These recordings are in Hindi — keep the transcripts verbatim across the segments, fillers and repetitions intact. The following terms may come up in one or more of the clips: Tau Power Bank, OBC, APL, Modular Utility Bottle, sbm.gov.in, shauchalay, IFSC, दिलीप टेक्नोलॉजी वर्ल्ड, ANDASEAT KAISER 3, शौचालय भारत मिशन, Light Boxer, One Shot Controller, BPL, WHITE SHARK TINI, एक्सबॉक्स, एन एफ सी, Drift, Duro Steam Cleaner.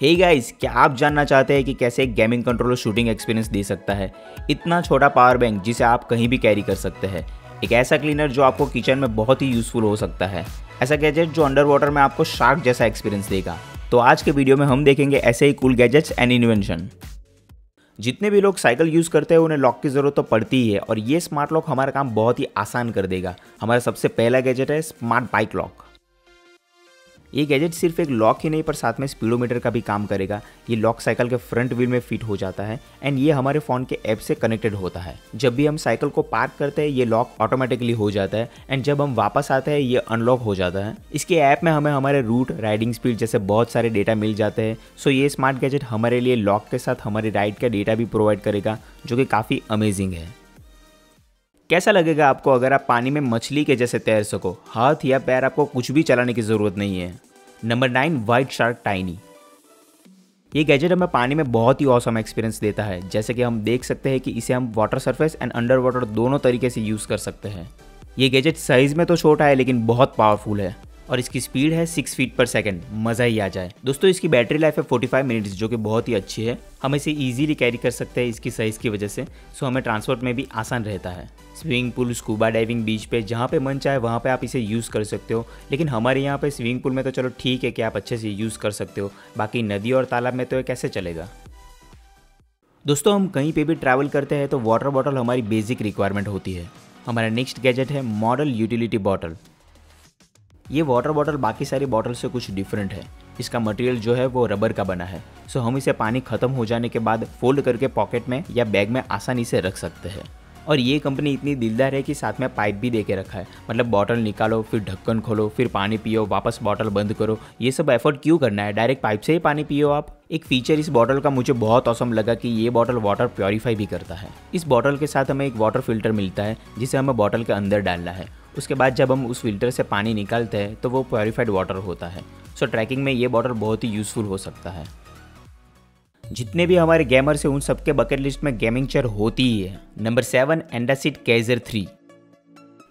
हे hey गाइस, क्या आप जानना चाहते हैं कि कैसे एक गेमिंग कंट्रोलर शूटिंग एक्सपीरियंस दे सकता है? इतना छोटा पावर बैंक जिसे आप कहीं भी कैरी कर सकते हैं, एक ऐसा क्लीनर जो आपको किचन में बहुत ही यूजफुल हो सकता है, ऐसा गैजेट जो अंडर वाटर में आपको शार्क जैसा एक्सपीरियंस देगा। तो आज के वीडियो में हम देखेंगे ऐसे ही कूल गैजेट्स एंड इन्वेंशन। जितने भी लोग साइकिल यूज़ करते हैं उन्हें लॉक की ज़रूरत तो पड़ती ही है, और ये स्मार्ट लॉक हमारा काम बहुत ही आसान कर देगा। हमारा सबसे पहला गैजेट है स्मार्ट बाइक लॉक। ये गैजेट सिर्फ एक लॉक ही नहीं पर साथ में स्पीडोमीटर का भी काम करेगा। ये लॉक साइकिल के फ्रंट व्हील में फिट हो जाता है एंड ये हमारे फ़ोन के ऐप से कनेक्टेड होता है। जब भी हम साइकिल को पार्क करते हैं ये लॉक ऑटोमेटिकली हो जाता है एंड जब हम वापस आते हैं ये अनलॉक हो जाता है। इसके ऐप में हमें हमारे रूट, राइडिंग स्पीड जैसे बहुत सारे डेटा मिल जाते हैं। सो ये स्मार्ट गैजेट हमारे लिए लॉक के साथ हमारे राइड का डेटा भी प्रोवाइड करेगा, जो कि काफ़ी अमेजिंग है। कैसा लगेगा आपको अगर आप पानी में मछली के जैसे तैर सको? हाथ या पैर आपको कुछ भी चलाने की ज़रूरत नहीं है। Number nine, white shark tiny. ये गैजेट हमें पानी में बहुत ही ऑसम एक्सपीरियंस देता है। जैसे कि हम देख सकते हैं कि इसे हम water surface and under water दोनों तरीके से यूज़ कर सकते हैं। ये गैजेट साइज़ में तो छोटा है लेकिन बहुत पावरफुल है और इसकी स्पीड है सिक्स फीट पर सेकेंड। मज़ा ही आ जाए। दोस्तों, इसकी बैटरी लाइफ है पैंतालीस मिनट्स, जो कि बहुत ही अच्छी है। हम इसे इजीली कैरी कर सकते हैं इसकी साइज़ की वजह से। सो हमें ट्रांसपोर्ट में भी आसान रहता है। Swimming pool, scuba diving, beach पे, जहाँ पे मन चाहे वहाँ पे आप इसे यूज़ कर सकते हो। लेकिन हमारे यहाँ पे स्विमिंग पूल में तो चलो ठीक है कि आप अच्छे से यूज़ कर सकते हो, बाकी नदी और तालाब में तो ये कैसे चलेगा? दोस्तों, हम कहीं पर भी ट्रैवल करते हैं तो वाटर बॉटल हमारी बेसिक रिक्वायरमेंट होती है। हमारा नेक्स्ट गैजेट है मॉडल यूटिलिटी बॉटल। ये वाटर बॉटल बाकी सारी बॉटल से कुछ डिफरेंट है। इसका मटेरियल जो है वो रबर का बना है। सो हम इसे पानी ख़त्म हो जाने के बाद फोल्ड करके पॉकेट में या बैग में आसानी से रख सकते हैं। और ये कंपनी इतनी दिलदार है कि साथ में पाइप भी दे के रखा है। मतलब बॉटल निकालो, फिर ढक्कन खोलो, फिर पानी पियो, वापस बॉटल बंद करो। ये सब एफर्ट क्यों करना है? डायरेक्ट पाइप से ही पानी पियो आप। एक फीचर इस बॉटल का मुझे बहुत औसम लगा कि ये बॉटल वाटर प्योरीफाई भी करता है। इस बॉटल के साथ हमें एक वाटर फिल्टर मिलता है जिसे हमें बॉटल के अंदर डालना है। उसके बाद जब हम उस फिल्टर से पानी निकालते हैं तो वो प्योरीफाइड वाटर होता है। सो ट्रैकिंग में ये बॉटल बहुत ही यूज़फुल हो सकता है। जितने भी हमारे गेमर्स हैं उन सबके बकेट लिस्ट में गेमिंग चेयर होती ही है। Number seven, AndaSeat Kaiser three.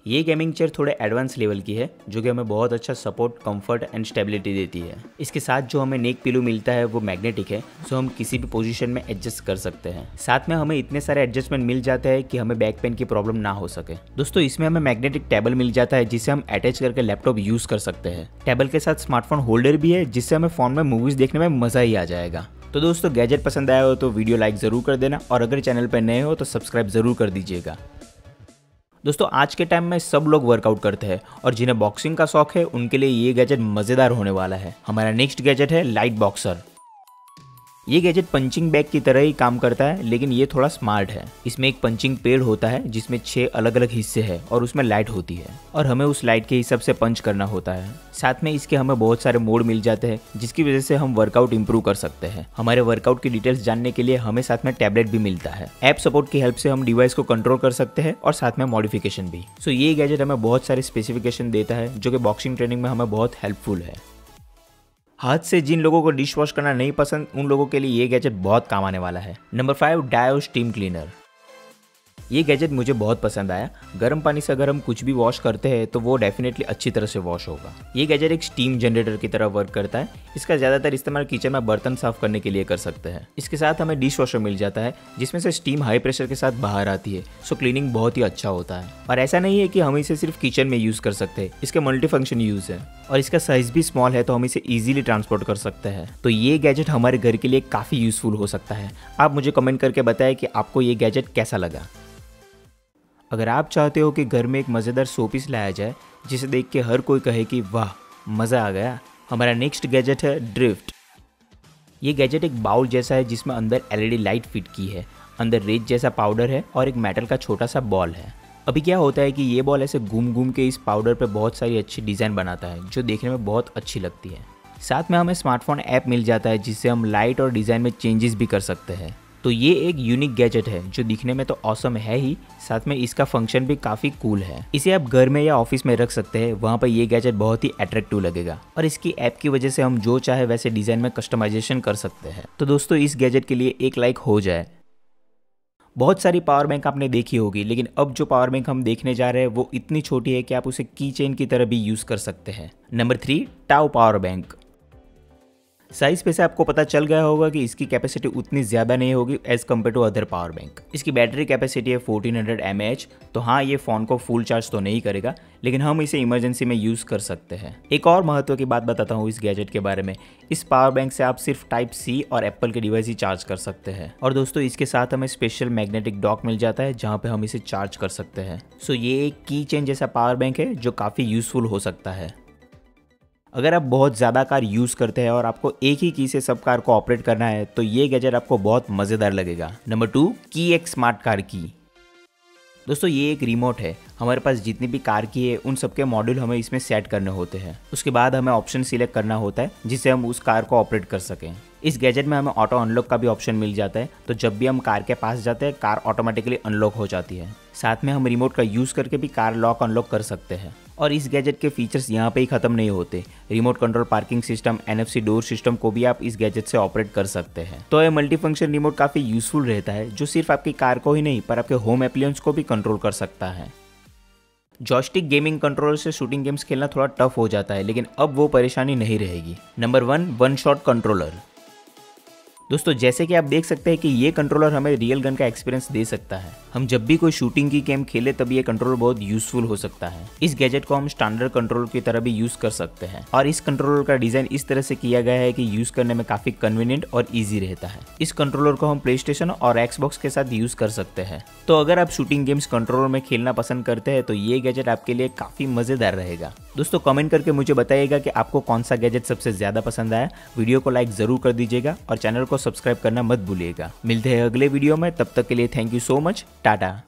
ये गेमिंग चेयर थोड़े एडवांस लेवल की है, जो कि हमें बहुत अच्छा सपोर्ट, कंफर्ट एंड स्टेबिलिटी देती है। इसके साथ जो हमें नेक पिलो मिलता है वो मैग्नेटिक है, सो हम किसी भी पोजीशन में एडजस्ट कर सकते हैं। साथ में हमें इतने सारे एडजस्टमेंट मिल जाते हैं कि हमें बैक पेन की प्रॉब्लम ना हो सके। दोस्तों, इसमें हमें मैग्नेटिक टेबल मिल जाता है जिसे हम अटैच करके लैपटॉप यूज कर सकते हैं। टेबल के साथ स्मार्टफोन होल्डर भी है जिससे हमें फोन में मूवीज देखने में मजा ही आ जाएगा। तो दोस्तों, गैजेट पसंद आया हो तो वीडियो लाइक ज़रूर कर देना और अगर चैनल पर नए हो तो सब्सक्राइब ज़रूर कर दीजिएगा। दोस्तों, आज के टाइम में सब लोग वर्कआउट करते हैं और जिन्हें बॉक्सिंग का शौक है उनके लिए ये गैजेट मज़ेदार होने वाला है। हमारा नेक्स्ट गैजेट है लाइट बॉक्सर। ये गैजेट पंचिंग बैग की तरह ही काम करता है लेकिन ये थोड़ा स्मार्ट है। इसमें एक पंचिंग पैड होता है जिसमें छः अलग अलग हिस्से हैं और उसमें लाइट होती है और हमें उस लाइट के हिसाब से पंच करना होता है। साथ में इसके हमें बहुत सारे मोड मिल जाते हैं जिसकी वजह से हम वर्कआउट इम्प्रूव कर सकते हैं। हमारे वर्कआउट की डिटेल्स जानने के लिए हमें साथ में टैबलेट भी मिलता है। ऐप सपोर्ट की हेल्प से हम डिवाइस को कंट्रोल कर सकते हैं और साथ में मॉडिफिकेशन भी। सो ये गैजेट हमें बहुत सारे स्पेसिफिकेशन देता है जो कि बॉक्सिंग ट्रेनिंग में हमें बहुत हेल्पफुल है। हाथ से जिन लोगों को डिश वॉश करना नहीं पसंद उन लोगों के लिए ये गैजेट बहुत काम आने वाला है। Number five, Dio steam cleaner. ये गैजेट मुझे बहुत पसंद आया। गर्म पानी से अगर हम कुछ भी वॉश करते हैं तो वो डेफिनेटली अच्छी तरह से वॉश होगा। ये गैजेट एक स्टीम जनरेटर की तरह वर्क करता है। इसका ज़्यादातर इस्तेमाल किचन में बर्तन साफ करने के लिए कर सकते हैं। इसके साथ हमें डिश वॉशर मिल जाता है जिसमें से स्टीम हाई प्रेशर के साथ बाहर आती है। सो क्लीनिंग बहुत ही अच्छा होता है और ऐसा नहीं है कि हम इसे सिर्फ किचन में यूज़ कर सकते हैं। इसके मल्टी फंक्शन यूज़ है और इसका साइज़ भी स्मॉल है तो हम इसे ईजिली ट्रांसपोर्ट कर सकते हैं। तो ये गैजेट हमारे घर के लिए काफ़ी यूज़फुल हो सकता है। आप मुझे कमेंट करके बताएं कि आपको ये गैजेट कैसा लगा। अगर आप चाहते हो कि घर में एक मज़ेदार शोपीस लाया जाए जिसे देख के हर कोई कहे कि वाह मज़ा आ गया, हमारा नेक्स्ट गैजेट है ड्रिफ्ट। ये गैजेट एक बाउल जैसा है जिसमें अंदर एलईडी लाइट फिट की है, अंदर रेत जैसा पाउडर है और एक मेटल का छोटा सा बॉल है। अभी क्या होता है कि ये बॉल ऐसे घूम घूम के इस पाउडर पर बहुत सारी अच्छी डिज़ाइन बनाता है जो देखने में बहुत अच्छी लगती है। साथ में हमें स्मार्टफोन ऐप मिल जाता है जिससे हम लाइट और डिज़ाइन में चेंजेस भी कर सकते हैं। तो ये एक यूनिक गैजेट है जो दिखने में तो ऑसम है ही, साथ में इसका फंक्शन भी काफ़ी कूल है। इसे आप घर में या ऑफिस में रख सकते हैं, वहाँ पर यह गैजेट बहुत ही अट्रैक्टिव लगेगा और इसकी ऐप की वजह से हम जो चाहे वैसे डिज़ाइन में कस्टमाइजेशन कर सकते हैं। तो दोस्तों, इस गैजेट के लिए एक लाइक हो जाए। बहुत सारी पावर बैंक आपने देखी होगी लेकिन अब जो पावर बैंक हम देखने जा रहे हैं वो इतनी छोटी है कि आप उसे की चेन की तरह भी यूज़ कर सकते हैं। Number three, Tau power bank. Size पे से आपको पता चल गया होगा कि इसकी कैपेसिटी उतनी ज़्यादा नहीं होगी as compare to other power bank. इसकी बैटरी कैपेसिटी है fourteen hundred M A H. तो हाँ, ये फ़ोन को फुल चार्ज तो नहीं करेगा, लेकिन हम इसे इमरजेंसी में यूज़ कर सकते हैं। एक और महत्व की बात बताता हूँ इस गैजेट के बारे में। इस पावर बैंक से आप सिर्फ टाइप सी और एप्पल के डिवाइस ही चार्ज कर सकते हैं। और दोस्तों, इसके साथ हमें स्पेशल मैग्नेटिक डॉक मिल जाता है जहाँ पे हम इसे चार्ज कर सकते हैं। सो ये एक की चेन जैसा पावर बैंक है जो काफ़ी यूजफुल हो सकता है। अगर आप बहुत ज़्यादा कार यूज़ करते हैं और आपको एक ही की से सब कार को ऑपरेट करना है तो ये गैजेट आपको बहुत मज़ेदार लगेगा। नंबर टू, की एक स्मार्ट कार की। दोस्तों, ये एक रिमोट है। हमारे पास जितनी भी कार की है उन सबके मॉड्यूल हमें इसमें सेट करने होते हैं। उसके बाद हमें ऑप्शन सिलेक्ट करना होता है जिससे हम उस कार को ऑपरेट कर सकें। इस गैजेट में हमें ऑटो अनलॉक का भी ऑप्शन मिल जाता है, तो जब भी हम कार के पास जाते हैं कार ऑटोमेटिकली अनलॉक हो जाती है। साथ में हम रिमोट का यूज़ करके भी कार लॉक अनलॉक कर सकते हैं। और इस गैजेट के फीचर्स यहाँ पे ही ख़त्म नहीं होते। Remote control parking system, एन एफ सी door system को भी आप इस गैजेट से ऑपरेट कर सकते हैं। तो ये मल्टी फंक्शन रिमोट काफ़ी यूजफुल रहता है, जो सिर्फ आपकी कार को ही नहीं पर आपके होम एप्लायंस को भी कंट्रोल कर सकता है। जॉयस्टिक गेमिंग कंट्रोलर से शूटिंग गेम्स खेलना थोड़ा टफ हो जाता है, लेकिन अब वो परेशानी नहीं रहेगी। Number one, one shot controller. दोस्तों, जैसे कि आप देख सकते हैं कि ये कंट्रोलर हमें रियल गन का एक्सपीरियंस दे सकता है। हम जब भी कोई शूटिंग की गेम खेले तब ये कंट्रोलर बहुत यूजफुल हो सकता है। इस गैजेट को हम स्टैंडर्ड कंट्रोलर की तरह भी यूज़ कर सकते हैं। और इस कंट्रोलर का डिज़ाइन इस तरह से किया गया है कि यूज़ करने में काफ़ी कन्वीनियंट और ईजी रहता है। इस कंट्रोलर को हम प्ले स्टेशन और एक्सबॉक्स के साथ यूज़ कर सकते हैं। तो अगर आप शूटिंग गेम्स कंट्रोलर में खेलना पसंद करते हैं तो ये गैजेट आपके लिए काफ़ी मज़ेदार रहेगा। दोस्तों, कमेंट करके मुझे बताइएगा कि आपको कौन सा गैजेट सबसे ज़्यादा पसंद आया। वीडियो को लाइक ज़रूर कर दीजिएगा और चैनल को सब्सक्राइब करना मत भूलिएगा। मिलते हैं अगले वीडियो में, तब तक के लिए thank you so much. Tata.